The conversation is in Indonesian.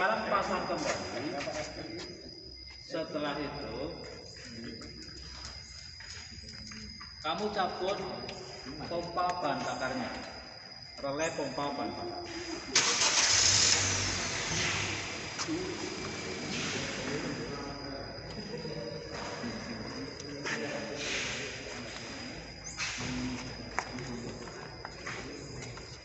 Sekarang pasang kembali. Setelah itu kamu cabut pompa ban bakarnya, relé pompa ban bakar.